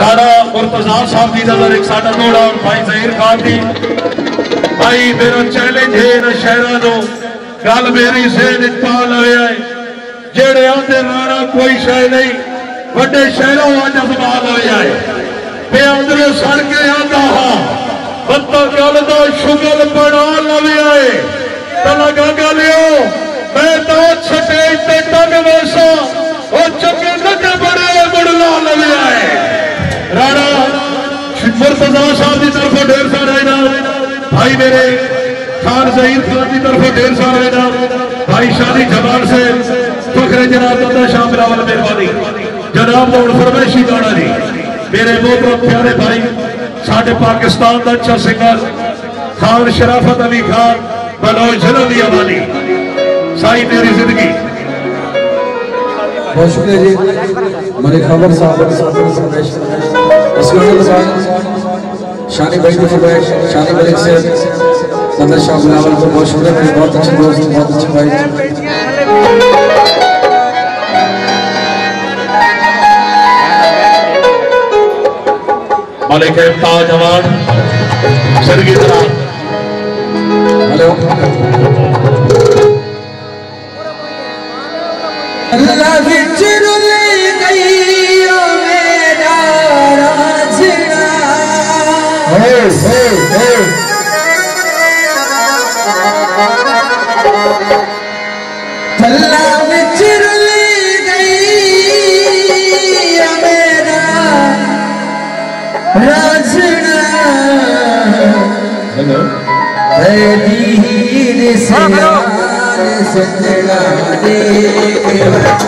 رانا مرتضان صاحب کی نظر ایک ساٹا دوڑا اور بھائی ظہیر خان دی بھائی میرا چیلنج ہے نا شہرانو گل میری ذہن وچ پا لے آئے جڑے آندے رانا کوئی شے نہیں وڈے شہروں اج اعتماد ہوئے آئے بے اندرے سڑ کے آندا ہاں بندہ گل دا شغل بنا لے آئے تلا گنگا لیو میں تو سٹیج تے ٹنگ ویسا او چکے نکے بڑے بڑلا لے آئے رانا مرتضیٰ صاحب کی طرف ڈیر سارا انعام بھائی میرے خان ظہیر خان کی طرف ڈیر سارا انعام بھائی شادی جمال سے فخر جناب دادا شاہ بلاول مہربانی جناب دور فرمائشی گانا دی میرے محترم پیارے بھائی ساڈے پاکستان دا اچھا سنگر خان شرافت علی خان بلوچ ضلع دی آبادی سائی میری زندگی بہت شکریہ جی میرے خبر صاحب شانی بھائی کو شکریہ شانی بھائی سے دادا شاہ بلاول کو بہت شکریہ میرے بہت اچھے دوست بہت اچھے بھائی ملک امتاز جوان سرگی جناب ہلو اللہ وچر لے گئی او میرا Hey, hey, hey. Talla vichar le gayi ya mera rajna. Hello. Dil se sajna de mera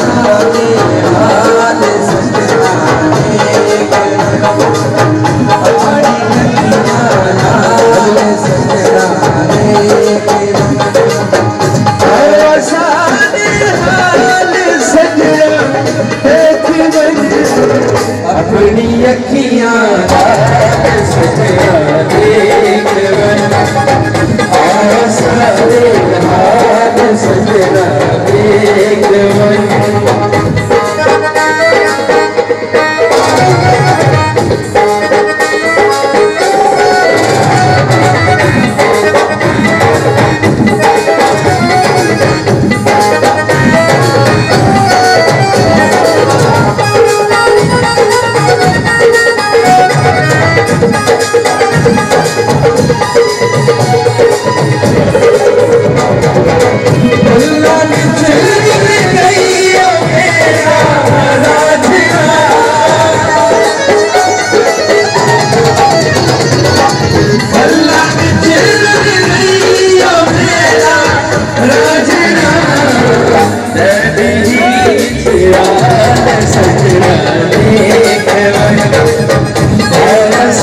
saade haal sajna اپنی اکھیاں نال سجنا دیکھ ون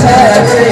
سارے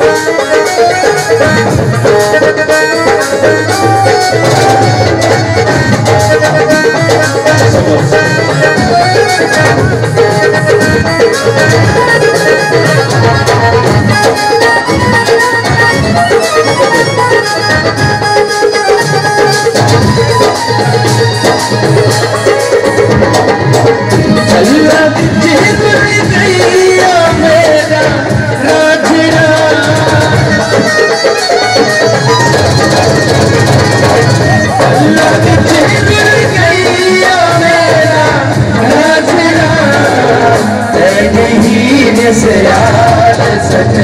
Thank you. اپنی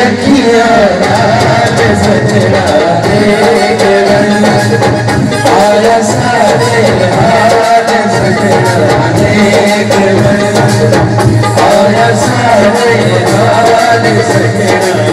اکھیاں نال سجنا دیکھ ون آیا سارے حال سجنا دیکھ ون آیا سارے حال سجنا